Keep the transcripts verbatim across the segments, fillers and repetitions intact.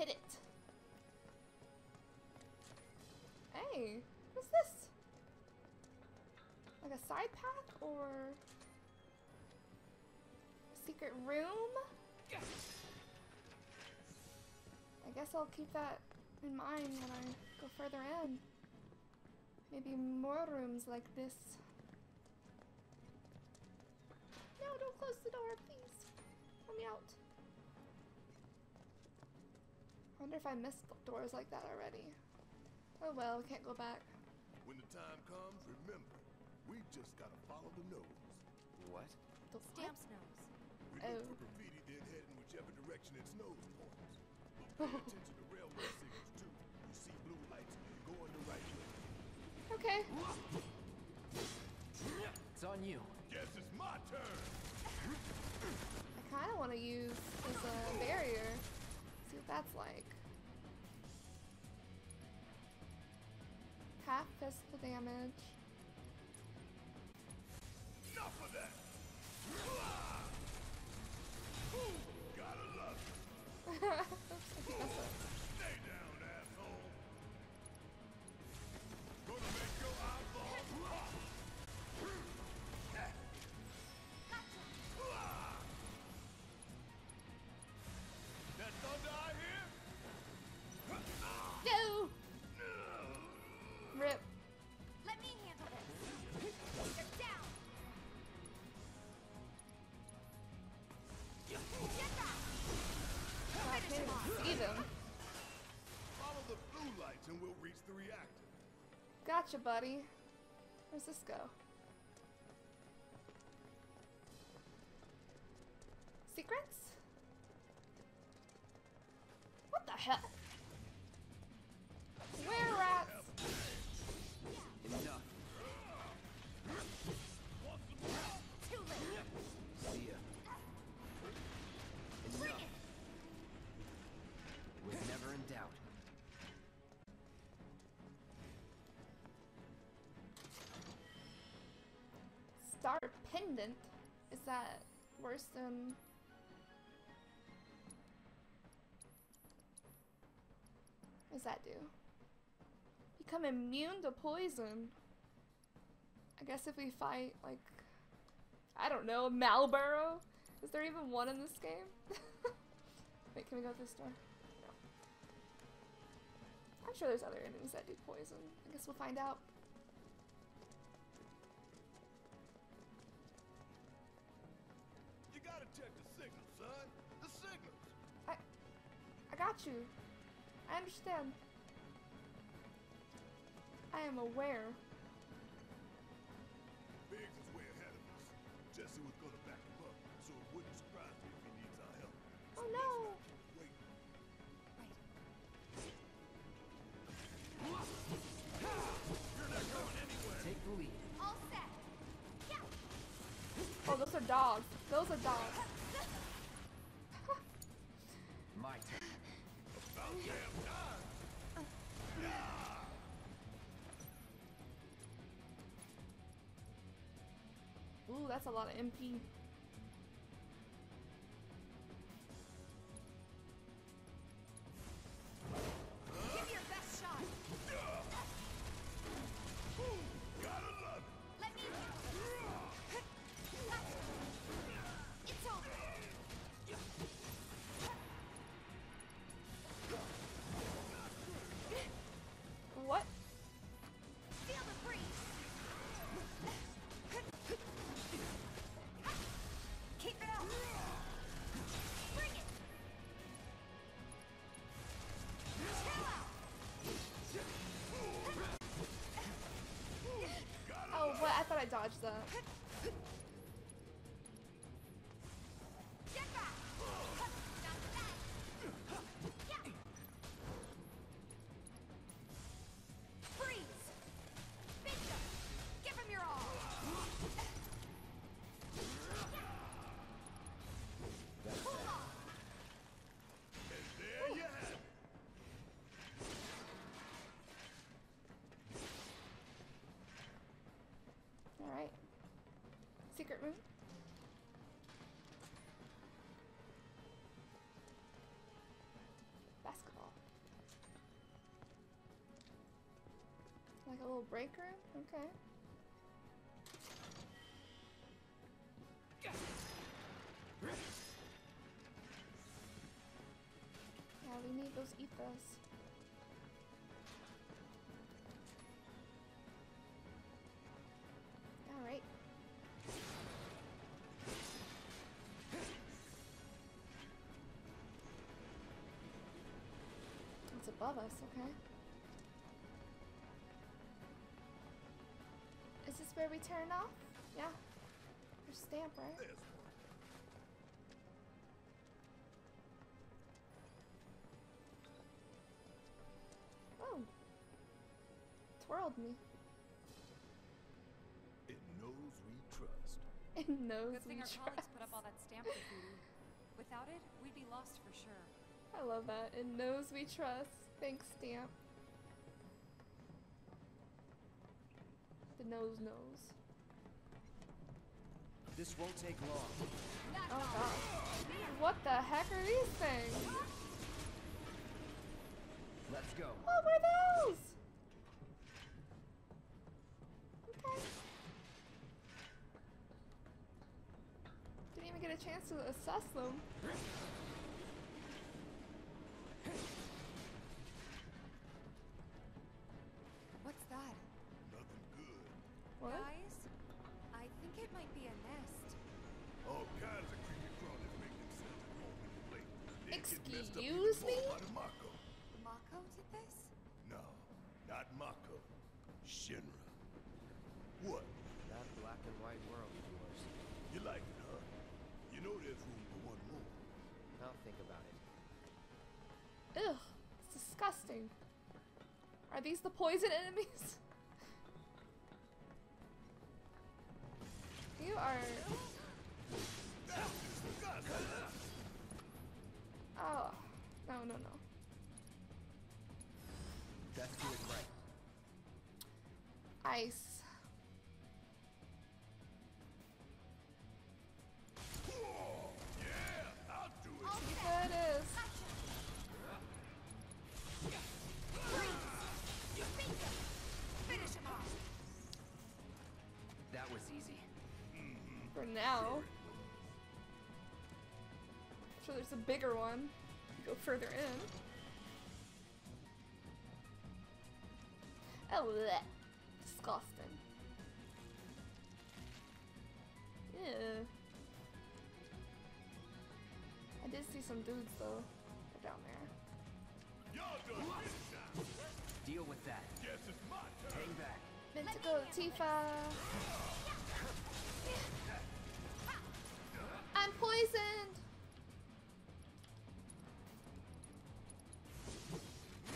hit it. Hey, what's this? Like a side path or a secret room? I guess I'll keep that in mind when I go further in. Maybe more rooms like this. No, don't close the door, please. Let me out. I wonder if I missed doors like that already. Oh well, can't go back. When the time comes, remember, we just gotta follow the nose. What? The Stamp's nose. We look for graffiti, then head in whichever direction its nose points. But pay attention to railway signals too. You see blue lights, go on the right way. Okay. It's on you. Guess it's my turn. I kind of want to use as a barrier. See what that's like. Half fist the damage. Enough of that. Gotta love it. Stay down, asshole. Gonna make your eyeballs. That thunder out here? No! No! Rip. Let me handle this. They're down. Get back. I can't see them. Follow the blue lights and we'll reach the reactor. Gotcha, buddy. Where's this go? Secrets? What the heck? Where rats? Enough. Too late. See ya. Enough. Was never in doubt. Star pendant? Is that worse than? What does that do? Become immune to poison. I guess if we fight, like, I don't know, Marlboro? Is there even one in this game? Wait, can we go through this door? No. I'm sure there's other enemies that do poison. I guess we'll find out. You gotta check the signals, son. The signals. I, I got you. I understand. I am aware. Biggs is way ahead of us. Jesse was gonna back him up, so it wouldn't surprise me if he needs our help. So oh no! Wait. Wait. You're not going anywhere. Take the lead. All set. Yeah. Oh, those are dogs. Those are dogs. My turn. About damn time. Uh. Yeah. Ooh, that's a lot of M P. Give your best shot. Yeah. Gotta love it. Let me handle it. It's over. Yeah. What? Feel the breeze. Keep it up. Bring it. Chill out. Oh, what? I thought I dodged that. Get back. Secret room. Basketball. a little break room? Okay. Yeah, we need those ethos. Alright. It's above us, okay. Is this where we turn off? Yeah. There's Stamp, right? Oh. Twirled me. It knows we trust. It knows Good we thing trust. Our colleagues put up all that Stamp graffiti. Without it, we'd be lost for sure. I love that. It knows we trust. Thanks, Stamp. The nose knows. This won't take long. Not oh god. What the heck are these things? Let's go. What were those? Okay. Didn't even get a chance to assess them. What's that? Nothing good. What? Guys, I think it might be a nest. All kinds of creepy crawlers make themselves at home in the lake. Excuse me? Mako. Mako did this? No, not Mako. Shinra. What? That black and white world of yours. You like it, huh? You know there's room for one more. I'll think about it. Ugh, it's disgusting. Are these the poison enemies? You are... Oh. No, no, no. That's doing right. Ice. Oh, yeah, I'll do it. Okay. There it is. Freeze. You beat them. Finish him off. That was easy. For now. I'm sure there's a bigger one. Go further in. Oh, bleh. Disgusting. Yeah. I did see some dudes though. They're down there. Deal with that. Yes, it's my turn. Hang back. Meant to go, Tifa. I'm poisoned.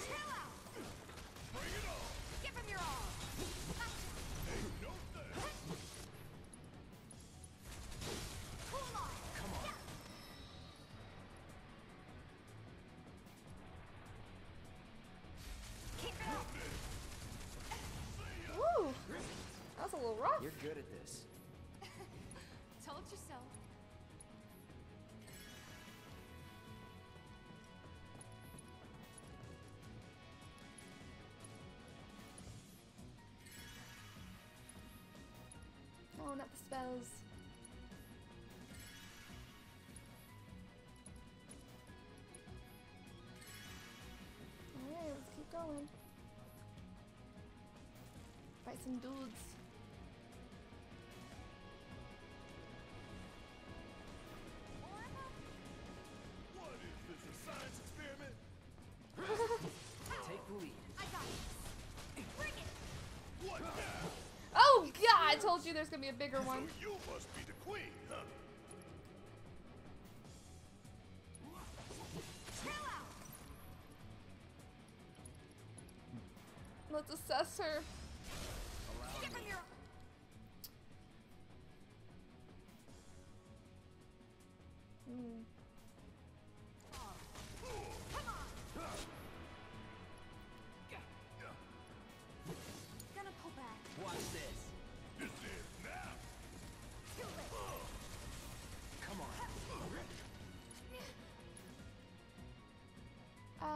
Chill out. Bring it on. Give him your all. Cool on. Come on. Yeah. Keep it up. Woo. That was a little rough. You're good at this. Told you so. Oh, not the spells. Alright, let's keep going. Fight some dudes. Science experiment. Take the lead. I got it. Bring it. What now? Oh god, I told you there's gonna be a bigger one. So you must be the queen, huh? Chill out. Let's assess her. Give him your Hmm. Watch this. This is now. Come on. Uh,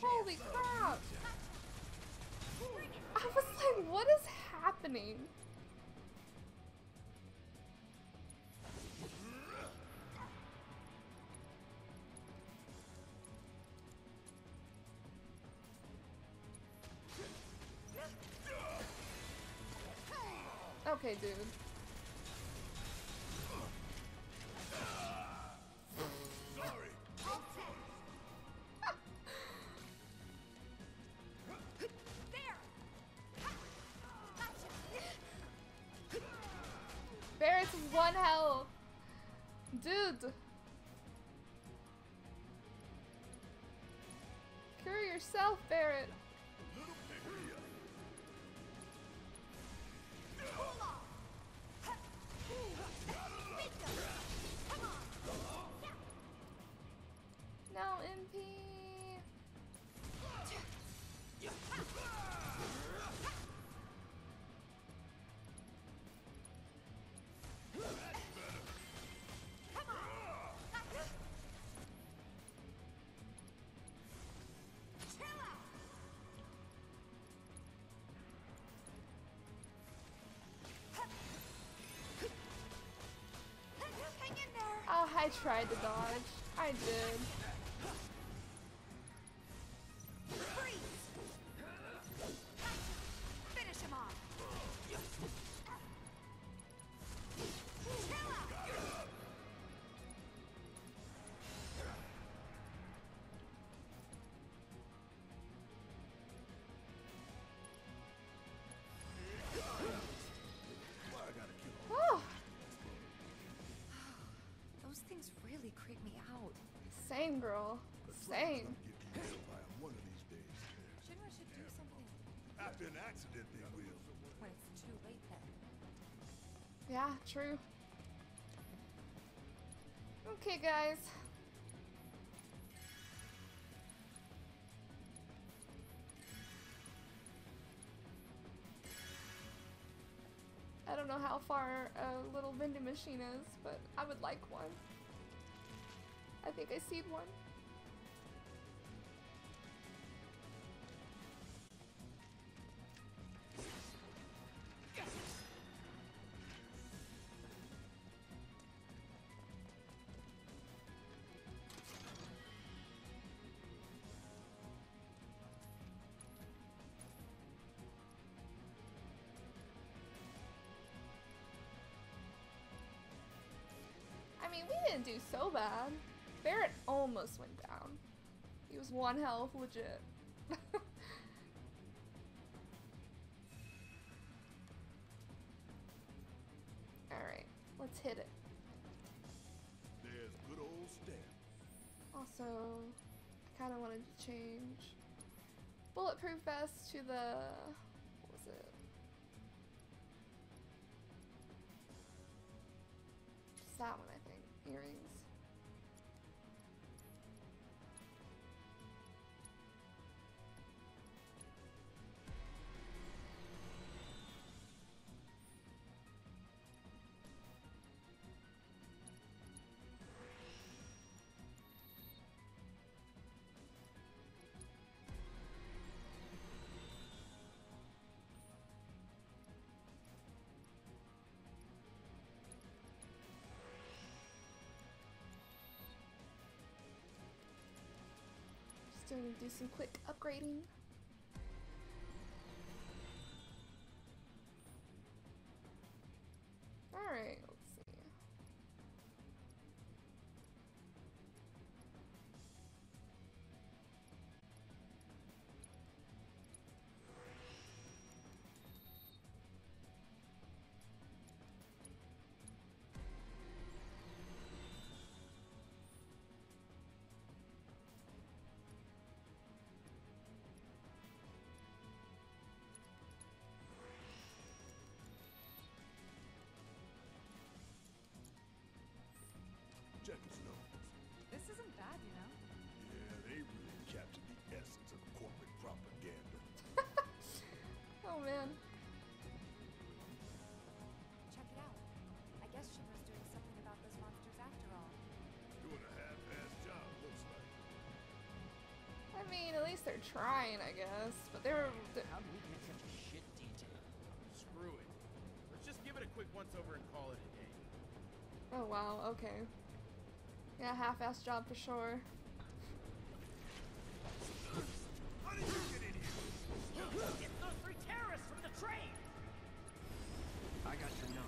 Holy crap! I was like, what is happening? Okay, dude. Barrett's one health. Dude. Cure yourself, Barrett. Now M P. Oh, I tried to dodge. I did. Same girl. Same. Shinra should do something. After an accident, they will. When it's too late, then. Yeah, true. Okay, guys. I don't know how far a little vending machine is, but I would like one. I think I see one. I mean, we didn't do so bad. Barrett almost went down. He was one health, legit. Alright, let's hit it. There's good old Stamp. Also, I kinda wanted to change bulletproof vest to the, what was it? Just that one, I think. Earrings. Gonna do some quick upgrading. All right, let's see. I mean, at least they're trying, I guess. But they're. they're... How do we get such a shit detail? Screw it. Let's just give it a quick once over and call it a day. Oh wow. Okay. Yeah, half-assed job for sure. How did you get in here? Get those three terrorists from the train. I got your note.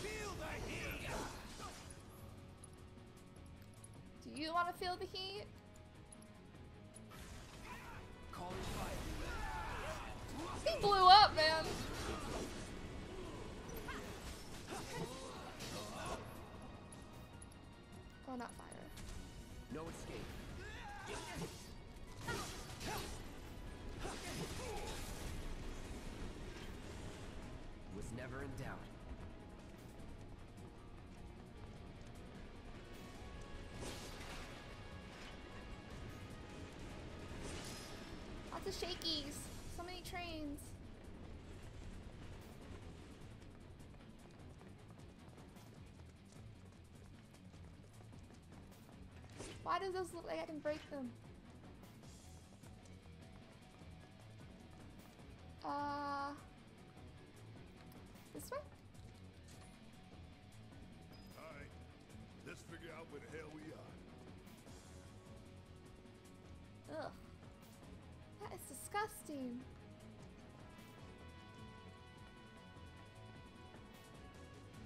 Feel the heat! Do you want to feel the heat? Call it fire. He blew up, man! Oh, not fire. No escape. Was never in doubt. Lots of shakies. So many trains. Why do those look like I can break them? Uh... This way? Alright. Let's figure out where the hell we are. Ugh. That is disgusting.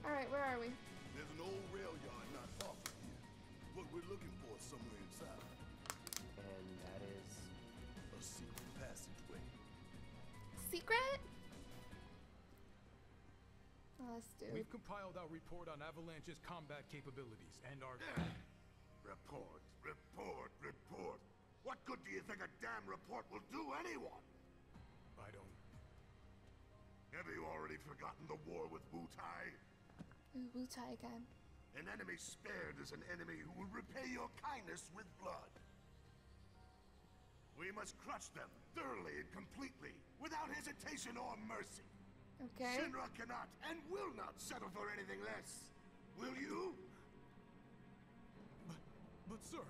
Alright, where are we? There's an old rail yard not far from here. What we're looking for is somewhere inside. And that is... a secret passageway. Secret? Oh, let's do it. We've compiled our report on Avalanche's combat capabilities and our... report, report, report. What good do you think a damn report will do anyone? I don't... Have you already forgotten the war with Wu-Tai? Ooh, Wu-Tai again. An enemy spared is an enemy who will repay your kindness with blood. We must crush them thoroughly and completely, without hesitation or mercy. Okay. Shinra cannot and will not settle for anything less. Will you? But, but sir...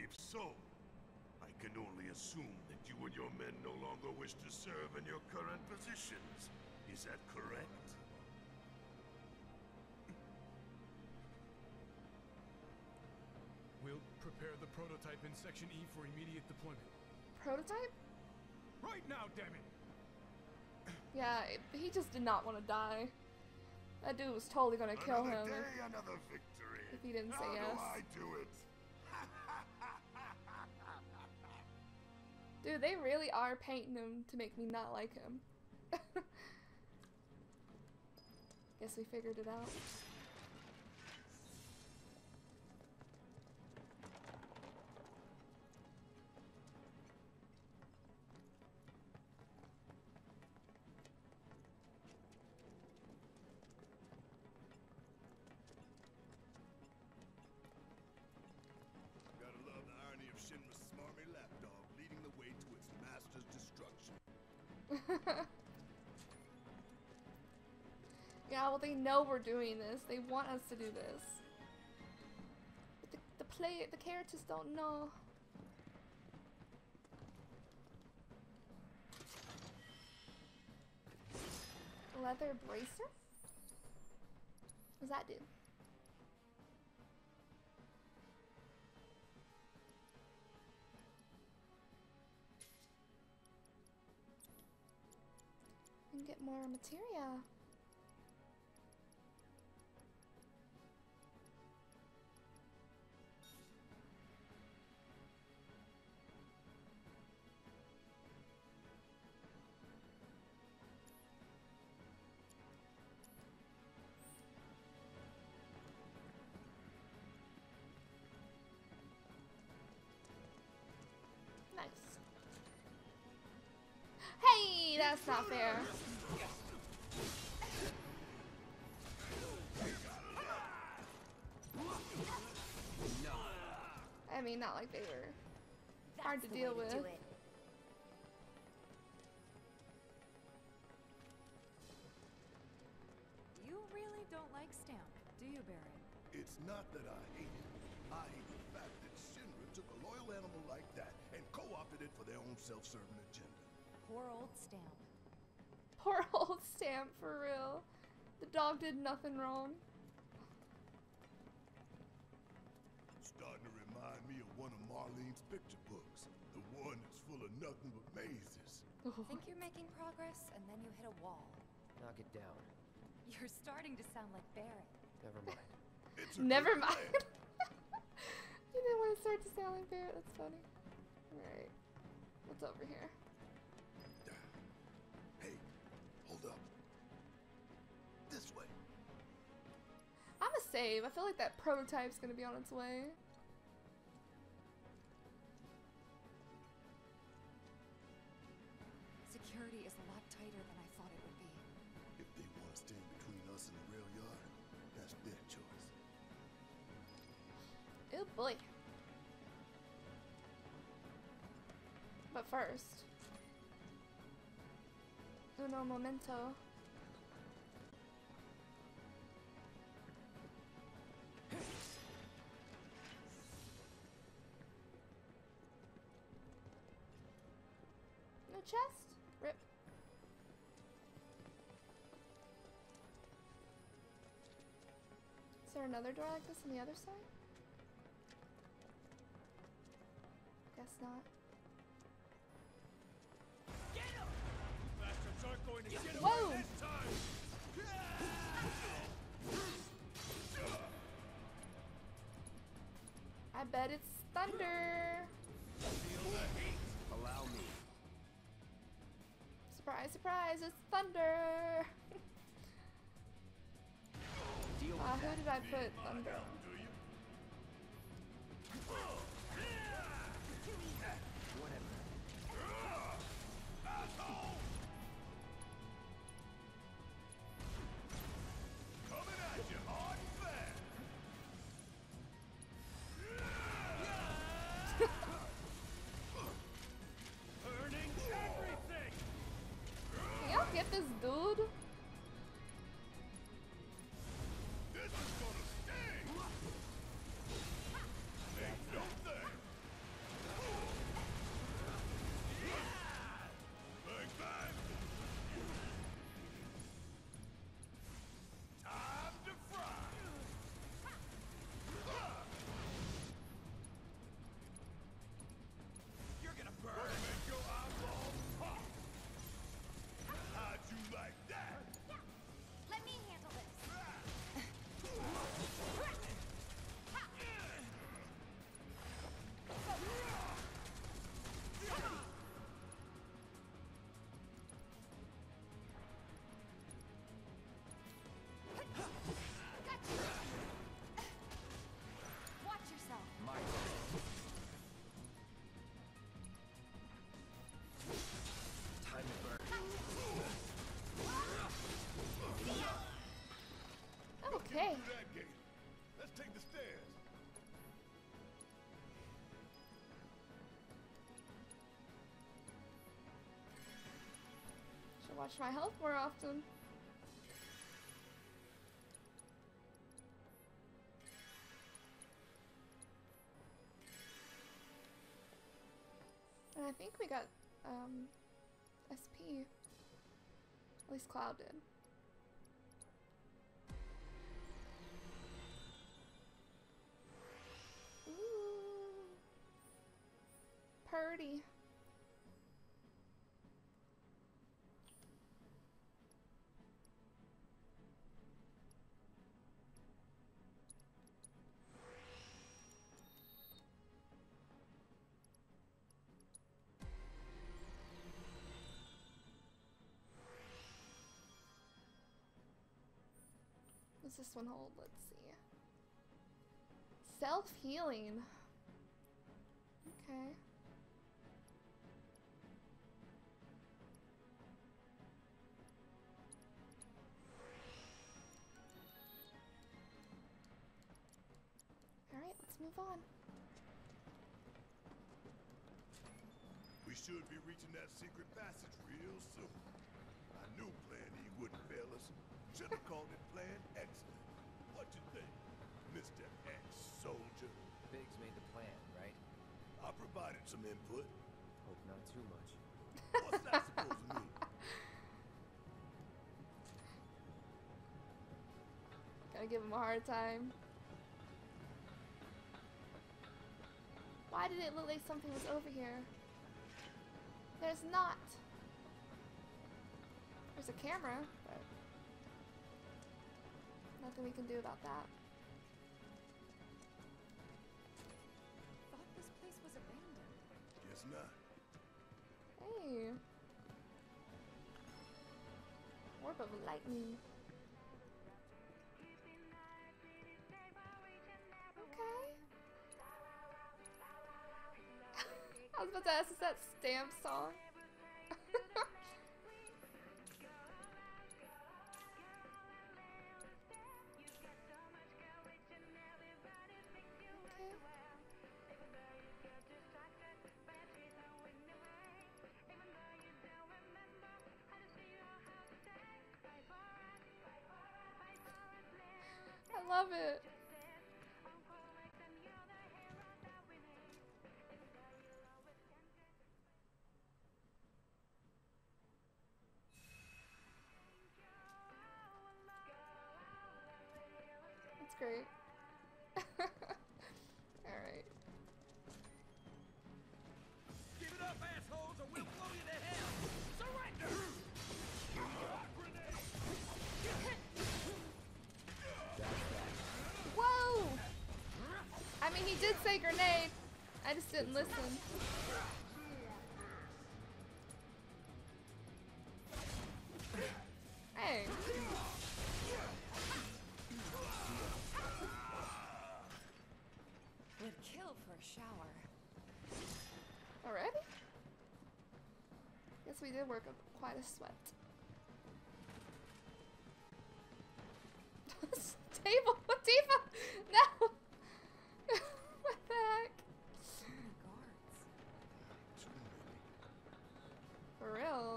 If so, I can only assume that you and your men no longer wish to serve in your current positions. Is that correct? We'll prepare the prototype in Section E for immediate deployment. Prototype? Right now, damn it! Yeah, it, he just did not want to die. That dude was totally gonna another kill him. Day, if, another victory. If he didn't say How yes. How do I do it? Dude, they really are painting him to make me not like him. Guess we figured it out. Yeah, well, they know we're doing this. They want us to do this. But the, the play, the characters don't know. Leather bracer? What does that do? We can get more materia. Nice. Hey, that's not fair. I mean, not like they were hard to deal with. You really don't like Stamp, do you, Baron? It's It's not that I hate it. I hate the fact that Shinra took a loyal animal like that and co-opted it for their own self-serving agenda. Poor old Stamp. Poor old Stamp, for real. The dog did nothing wrong. It's starting to remind me of one of Marlene's picture books. The one that's full of nothing but mazes. Think you're making progress, and then you hit a wall. Knock it down. You're starting to sound like Barrett. Never mind. It's Never mind. You didn't want to start to sound like Barrett. That's funny. All right. What's over here? Hey, hold up. This way. I'm a save. I feel like that prototype's gonna be on its way. Security is a lot tighter than I thought it would be. If they want to stay between us and the rail yard, that's their choice. Oh boy. But first. Uno momento. No chest? Rip. Is there another door like this on the other side? Guess not. Get him! Bastards aren't going to get him this time! I bet it's thunder! Feel the heat! Allow me. Surprise, surprise, it's thunder! Uh, who did I put thunder? Coming at you hard and fast. Burning everything. Can y'all get this dude? This is gonna sting. Make no thing. Bang bang. Time to fry. You're gonna burn. We'll make your eyeballs pop. How'd you like that? Yeah. Let me handle this. Watch yourself. My time to burn. Okay. Let's take the stairs. Should watch my health more often. And I think we got um, S P. At least Cloud did. Purdy. Does this one hold? Let's see. Self-healing. Okay. Move on. We should be reaching that secret passage real soon. I knew Plan E wouldn't fail us. Should have called it Plan Excellent. What you think? Mister Ex-Soldier. Biggs made the plan, right? I provided some input. Hope not too much. What's that supposed to mean? Gotta give him a hard time. Why did it look like something was over here? There's not. There's a camera, but nothing we can do about that. I thought this place was abandoned. Guess not. Hey. Orb of lightning. Okay. I was about to ask, is that Stamp song? Love it. That's great. All right. Give it up, assholes, or we'll blow you to hell. Surrender. Whoa! I mean, he did say grenade. I just didn't listen. Hey. Would kill for a shower. Already? Guess we did work up quite a sweat. Table with Tifa! No! What the heck? For real.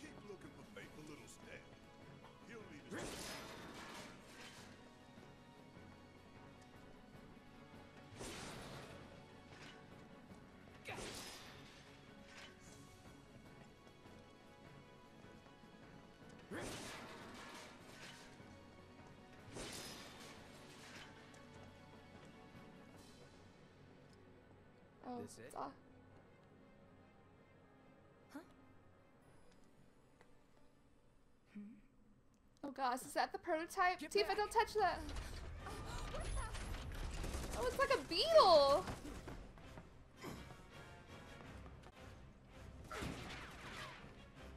Keep looking for faithful little Stamp. He'll lead us. Is it? Huh? Hmm? Oh gosh, is that the prototype? Get Tifa, back. Don't touch that! Oh, it's like a beetle!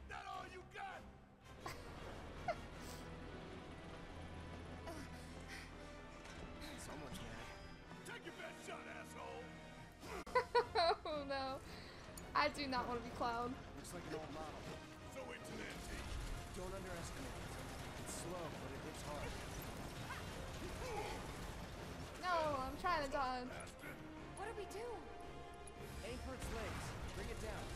Not all you got! So much man. Take your best shot, asshole! Oh no. I do not want to be Cloud. Looks like an old model. So intimidating. Don't underestimate it. It's slow, but it hits hard. No, I'm trying to dodge. What do we do? Aim for its legs. Bring it down.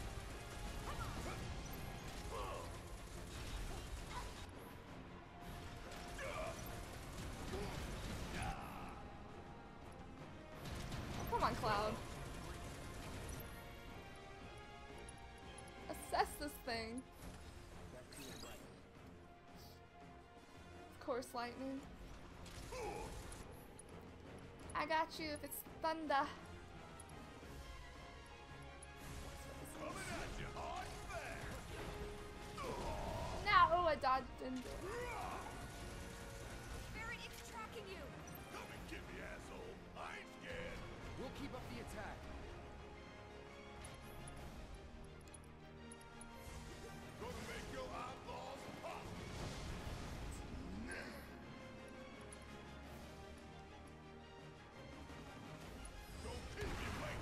Oh, come on, Cloud. Assess this thing. Of course, lightning. I got you if it's thunder. No, oh, I dodged into it. Barrett, it's tracking you. Come and get me, asshole. I ain't scared. We'll keep up the attack. Go to make your eyeballs pop. Don't kill me, mate.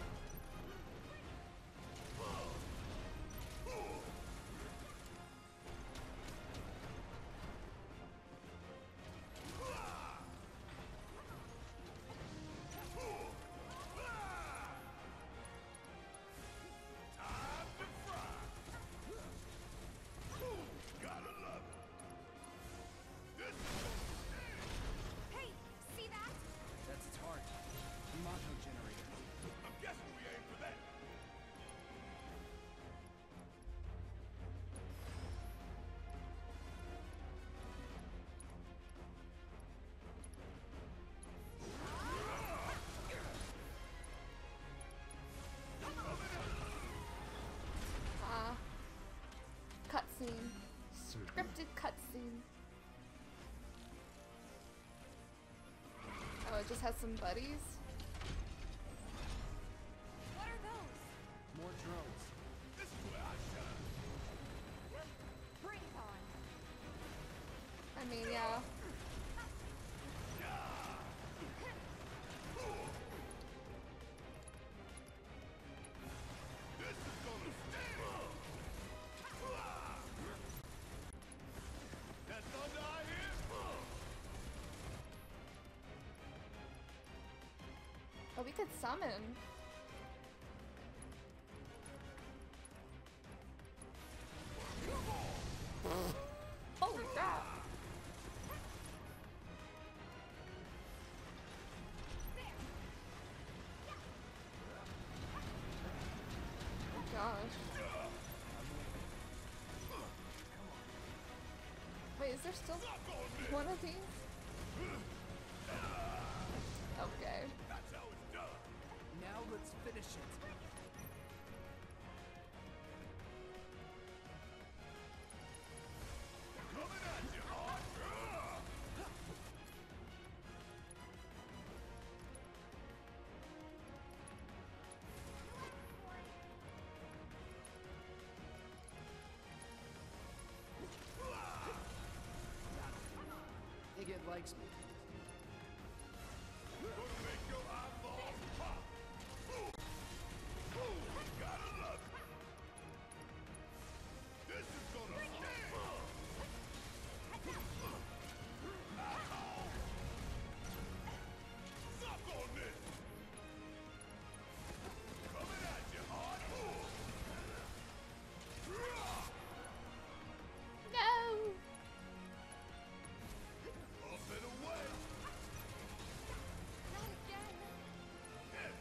scripted cutscene. Oh, it just has some buddies. What are those? More drones. This is where I shine. Bring it on. I mean, yeah. This is gonna stay up. That's thunder I hear. Oh, we could summon. Holy crap! Gosh. Wait, is there still one of these? Okay. That's how it's done. Now let's finish it. Coming at you, Archer! It likes me. Gonna make your eyeballs pop. Ooh, ooh, gotta look. This is gonna sting. Suck on this. Coming at you hard. No. Up and away! Not again! Damn,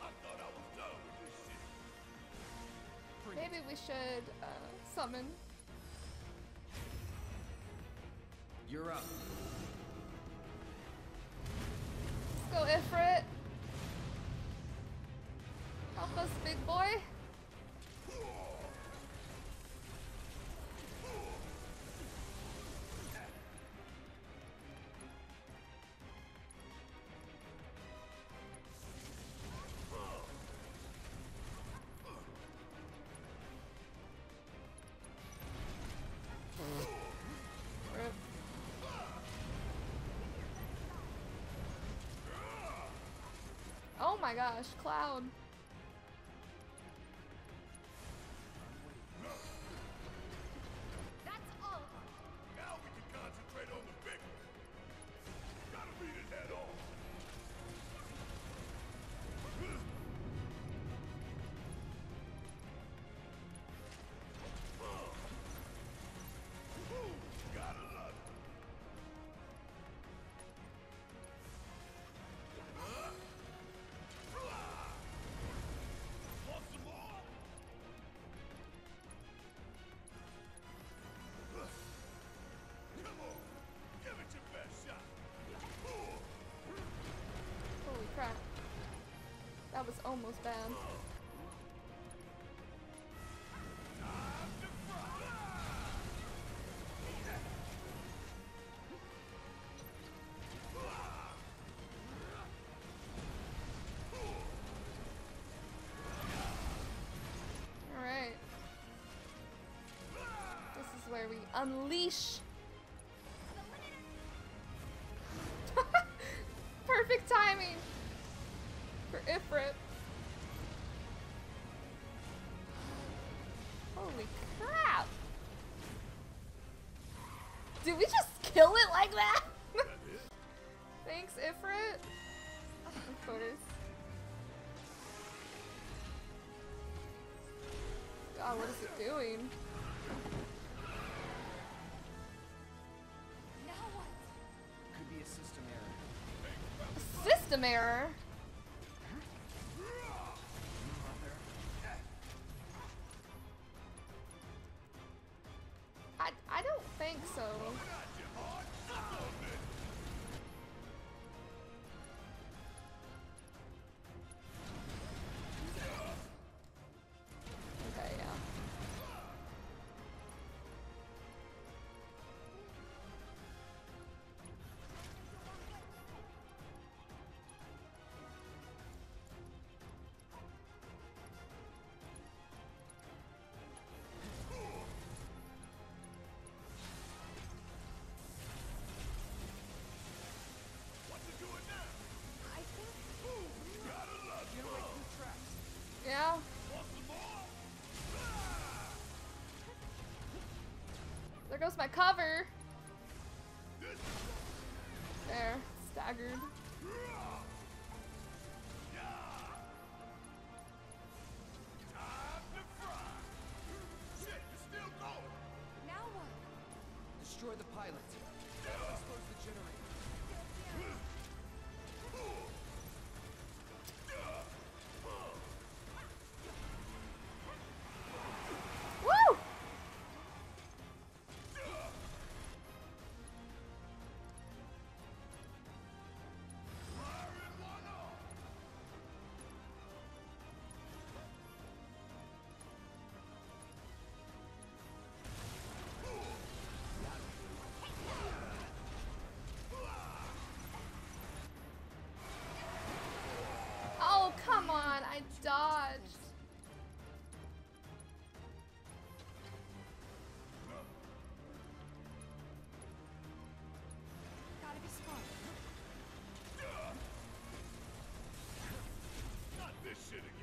I thought I was done with this shit! Maybe we should uh, summon. You're up. Let's go, Ifrit! Help us, big boy! Oh my gosh, Cloud. That's all. Now we can concentrate on the big one. Gotta beat it head on. Ooh, gotta love it. Holy crap. That was almost bad. Alright. This is where we unleash. Perfect timing for Ifrit. Holy crap! Did we just kill it like that? Thanks, Ifrit. Of course. God, what is it doing? Now what? Could be a system error. A system error? I, I don't think so. Okay, yeah. my cover. There, staggered. Destroy the pilot. Expose the generator. Woo! Dodged. Gotta be smart. Not this shit again.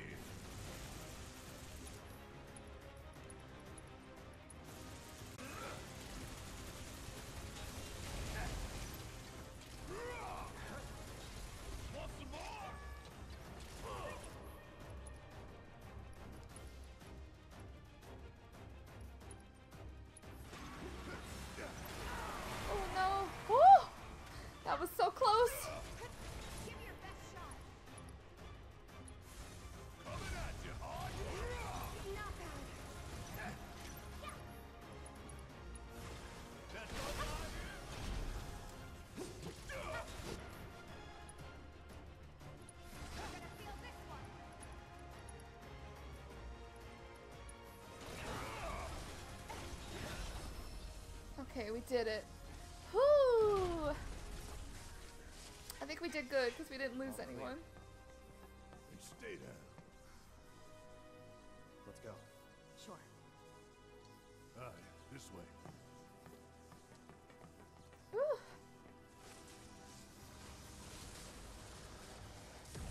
That was so close. Give me your best shot. Coming at you, are you? Not bad. Yeah. That's all I'm gonna feel this one. Okay, we did it. Whoo! I think we did good because we didn't lose anyone. You stay there. Let's go. Sure. All right, this way. Whew.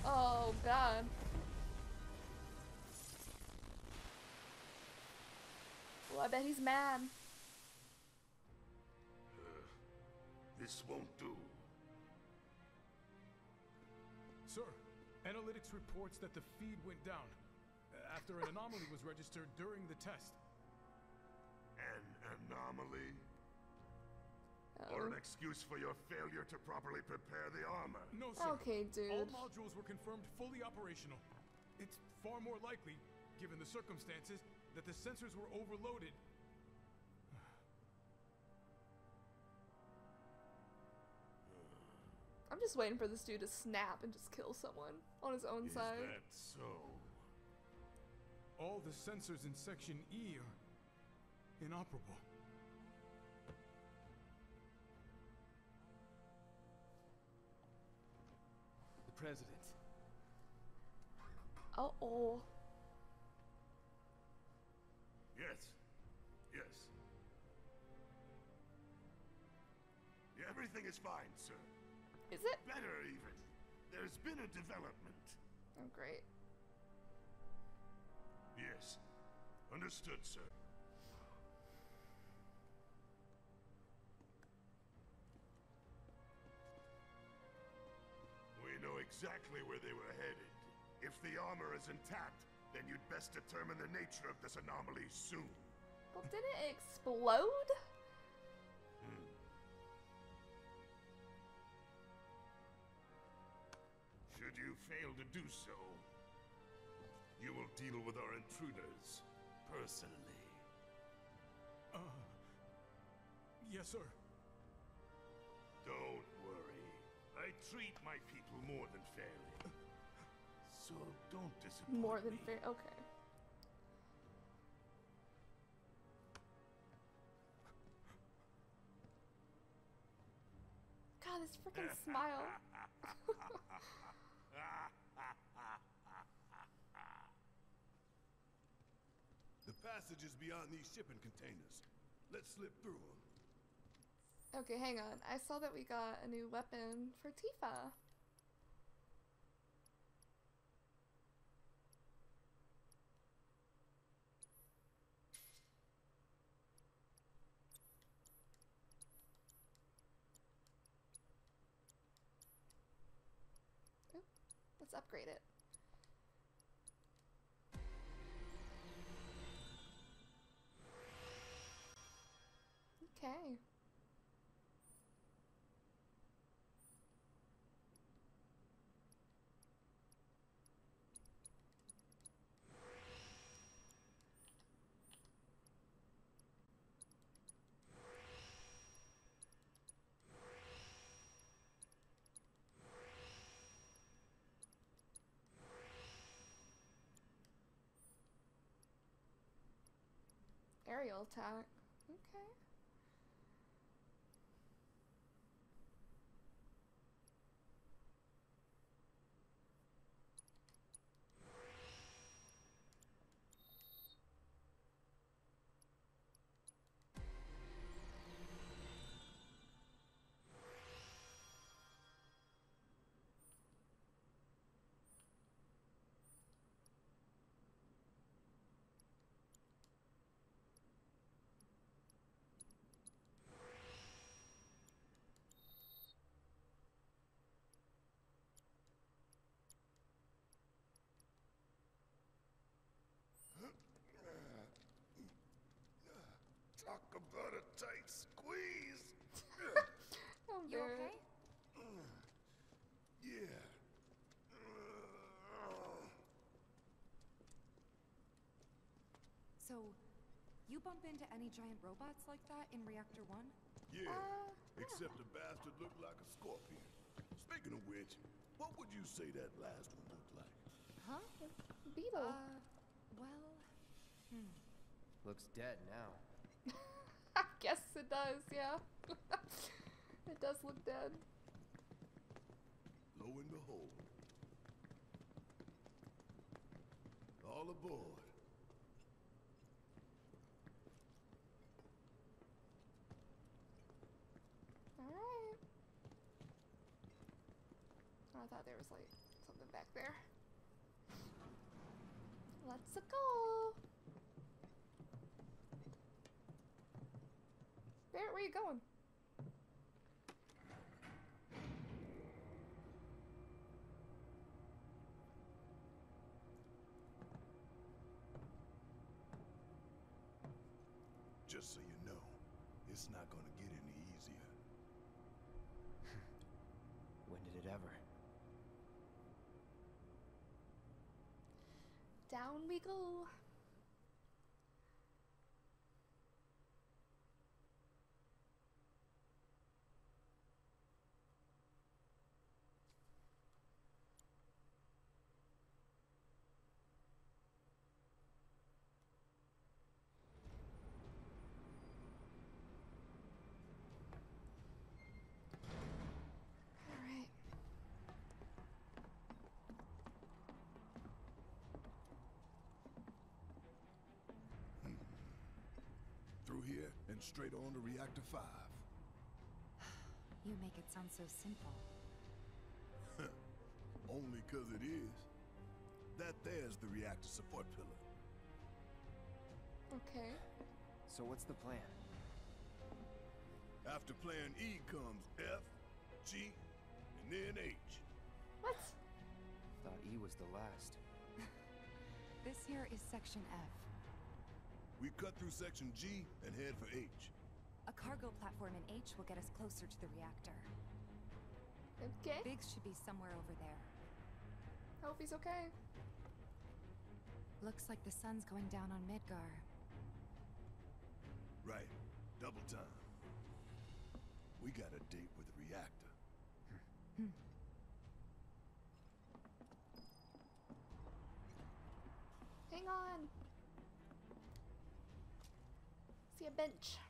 Oh God. Well, I bet he's mad. Uh, this won't do. Sir, analytics reports that the feed went down after an anomaly was registered during the test. An anomaly? Oh. Or an excuse for your failure to properly prepare the armor? No, sir. Okay, dude. All modules were confirmed fully operational. It's far more likely, given the circumstances, that the sensors were overloaded. I'm just waiting for this dude to snap and just kill someone on his own side. Is that so? All the sensors in Section E are inoperable. The President. Uh-oh. Yes. Yes. Yeah, everything is fine, sir. Is it? Better even. There's been a development. Oh, great. Yes. Understood, sir. We know exactly where they were headed. If the armor is intact, then you'd best determine the nature of this anomaly soon. Well, didn't it explode? Hmm. Should you fail to do so, you will deal with our intruders personally. Uh, yes, sir. Don't worry. I treat my people more than fairly. So don't disappoint More than fair, okay. God, this freaking smile. The passage is beyond these shipping containers. Let's slip through them. Okay, hang on. I saw that we got a new weapon for Tifa. upgrade it. Okay. Aerial attack. Okay. Talk about a tight squeeze. Oh, you okay? Yeah. So, you bump into any giant robots like that in Reactor one? Yeah, uh, except the bastard looked like a scorpion. Speaking of which, what would you say that last one looked like? Huh? Beetle. Uh, well, hmm. Looks dead now. I guess it does, yeah. It does look dead. Lo and behold. All aboard. Alright. Oh, I thought there was like something back there. Let's go. Barrett, where are you going? Just so you know, it's not gonna get any easier. When did it ever? Down we go. Here and straight on to Reactor five. You make it sound so simple. Only because it is. That there's the reactor support pillar. Okay. So what's the plan? After plan E comes F, G, and then H. What? Thought E was the last. This here is section F. We cut through section G and head for H. A cargo platform in H will get us closer to the reactor. Okay. Biggs should be somewhere over there. Hope he's okay. Looks like the sun's going down on Midgar. Right. Double time. We got a date with the reactor. Hmm. Hang on. See a bench.